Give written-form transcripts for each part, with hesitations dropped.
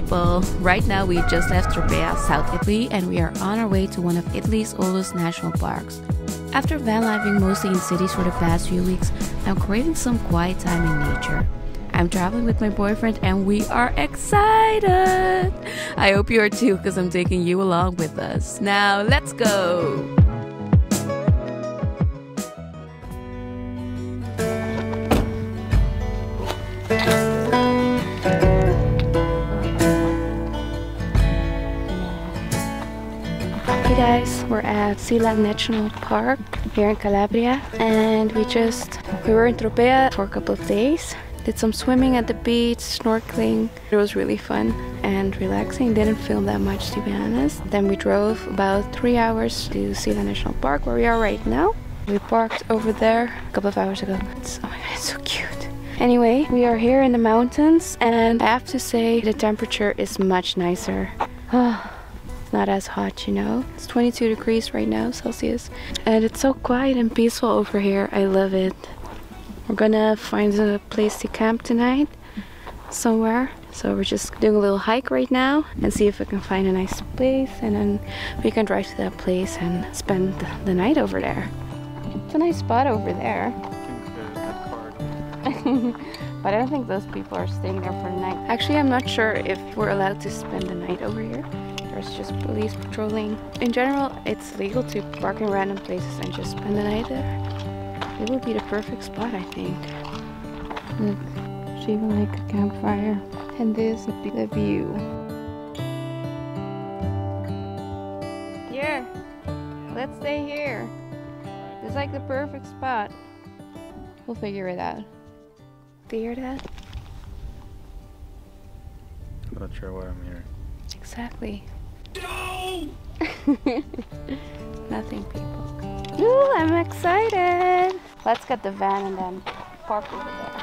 people, right now we just left Tropea, South Italy, and we are on our way to one of Italy's oldest national parks. After van living mostly in cities for the past few weeks, I'm craving some quiet time in nature. I'm traveling with my boyfriend and we are excited! I hope you are too, because I'm taking you along with us. Now, let's go! Hey guys, we're at Sila National Park here in Calabria, and we were in Tropea for a couple of days. Did some swimming at the beach, snorkeling. It was really fun and relaxing. Didn't film that much, to be honest. Then we drove about 3 hours to Sila National Park, where we are right now. We parked over there a couple of hours ago. Oh my god, it's so cute. Anyway, we are here in the mountains, and I have to say the temperature is much nicer. It's not as hot, you know. It's 22 degrees right now, Celsius. And it's so quiet and peaceful over here. I love it. We're gonna find a place to camp tonight, somewhere. So we're just doing a little hike right now and see if we can find a nice place, and then we can drive to that place and spend the night over there. It's a nice spot over there. But I don't think those people are staying there for the night. Actually, I'm not sure if we're allowed to spend the night over here. There's just police patrolling. In general, it's legal to park in random places and just spend the night there. It would be the perfect spot, I think. Look, there's even like a campfire. And this would be the view. Yeah, let's stay here. It's like the perfect spot. We'll figure it out. Do you hear that? I'm not sure why I'm here. Exactly. No! Nothing, people. Ooh, I'm excited! Let's get the van and then park over there.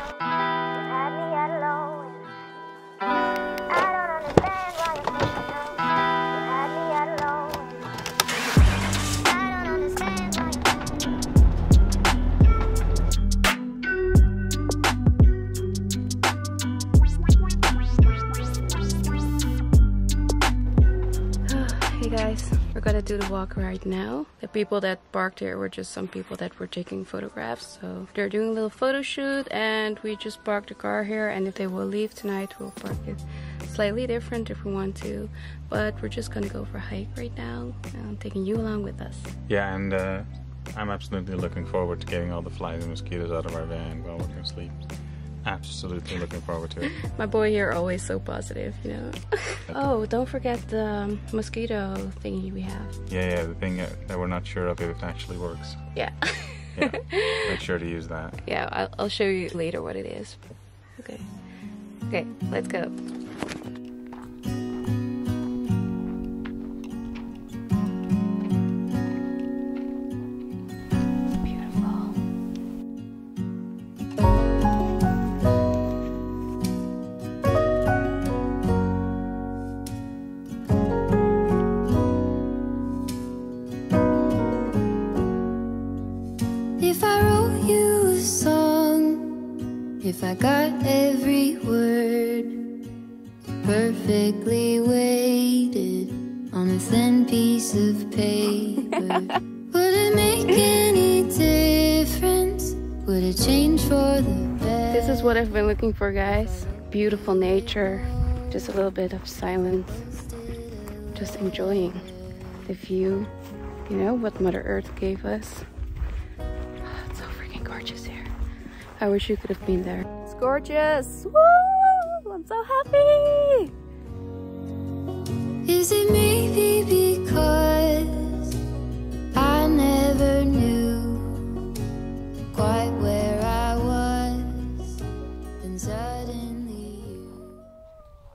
We're gonna do the walk right now. The people that parked here were just some people that were taking photographs, so they're doing a little photo shoot, and we just parked the car here, and if they will leave tonight, we'll park it slightly different if we want to, but we're just gonna go for a hike right now. I'm taking you along with us. Yeah, and I'm absolutely looking forward to getting all the flies and mosquitoes out of our van while we're gonna sleep. Absolutely looking forward to it. My boy here always so positive, you know. Oh, don't forget the mosquito thingy we have. Yeah, the thing that we're not sure of if it actually works. Yeah. Yeah, make sure to use that. Yeah, I'll show you later what it is. Okay, let's go. If I got every word perfectly weighted on a thin piece of paper, would it make any difference? Would it change for the better? This is what I've been looking for, guys. Beautiful nature, just a little bit of silence, just enjoying the view, you know, what Mother Earth gave us. Oh, it's so freaking gorgeous here. I wish you could have been there. It's gorgeous! Woo! I'm so happy! Is it maybe because I never knew quite where I was, and suddenly you...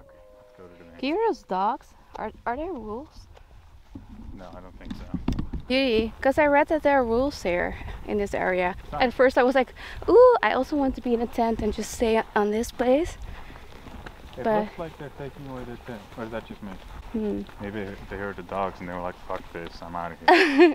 Okay, let's go to the next. Curious dogs? Are there rules? No, I don't think so. Yeah, because I read that there are rules here in this area. At first I was like, ooh, I also want to be in a tent and just stay on this place. But it looks like they're taking away their tent. Or is that just me? Maybe they heard the dogs and they were like, fuck this, I'm out of here.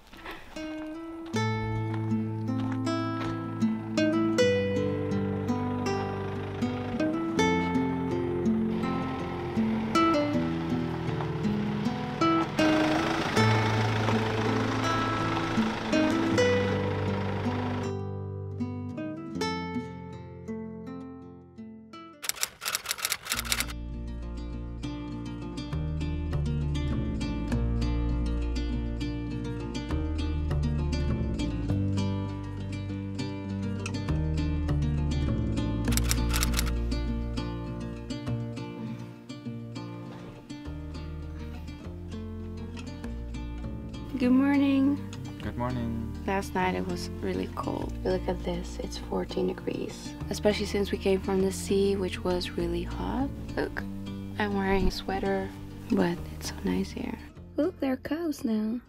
Good morning. Good morning. Last night it was really cold. Look at this, it's 14 degrees. Especially since we came from the sea, which was really hot. Look, I'm wearing a sweater, but it's so nice here. Look, there are cows now.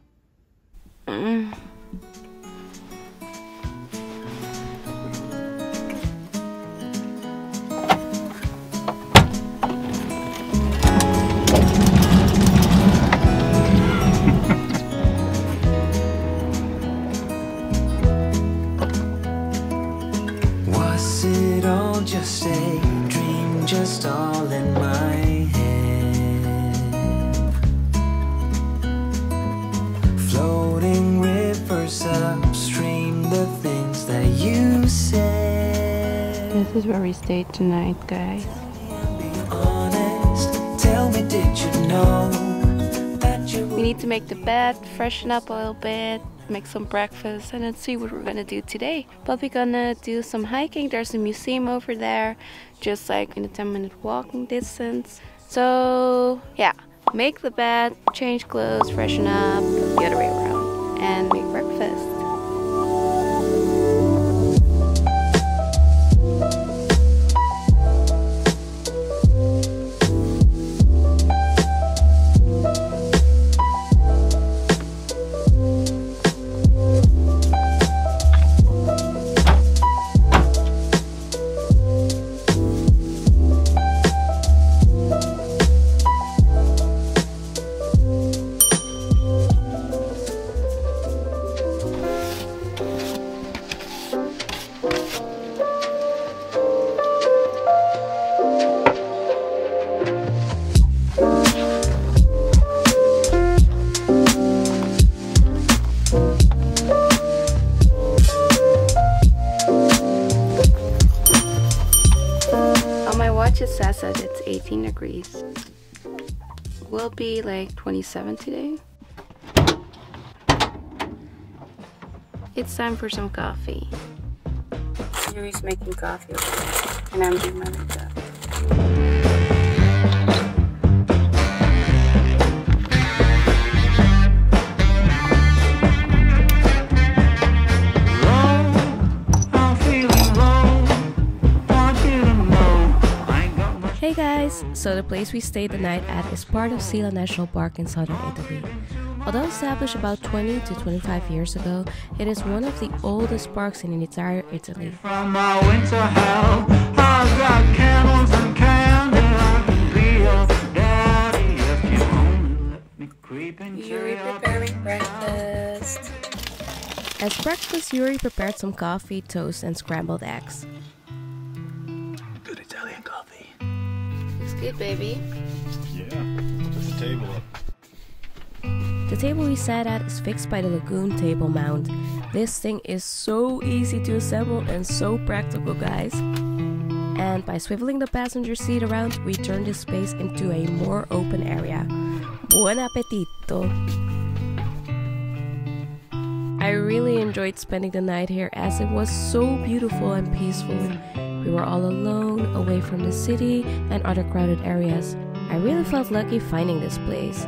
Just a dream, just all in my head. Floating rivers upstream, the things that you said. This is where we stayed tonight, guys. Be honest, tell me, did you know that you... We need to make the bed, freshen up a little bit, make some breakfast, and let's see what we're gonna do today. But we're gonna do some hiking. There's a museum over there, just like in a 10-minute walking distance. So yeah, make the bed, change clothes, freshen up, the other way around, and make breakfast. It says that it's 18 degrees. Will be like 27 today. It's time for some coffee. Yuri's making coffee and I'm doing my makeup. Hey guys! So the place we stayed the night at is part of Sila National Park in southern Italy. Although established about 20 to 25 years ago, it is one of the oldest parks in entire Italy. From my winter hell, I've got candles and candles. I can be your daddy if you only let me creep into your... Yuri preparing breakfast. As breakfast, Yuri prepared some coffee, toast, and scrambled eggs. Good Italian coffee. Good, baby. Yeah, put the table up. The table we sat at is fixed by the lagoon table mount. This thing is so easy to assemble and so practical, guys. And by swiveling the passenger seat around, we turn this space into a more open area. Buon appetito! I really enjoyed spending the night here as it was so beautiful and peaceful. We were all alone, away from the city and other crowded areas. I really felt lucky finding this place.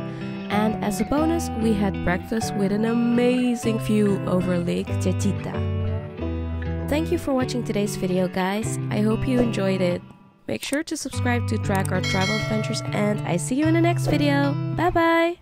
And as a bonus, we had breakfast with an amazing view over Lake Cecita. Thank you for watching today's video, guys. I hope you enjoyed it. Make sure to subscribe to track our travel adventures, and I see you in the next video. Bye bye!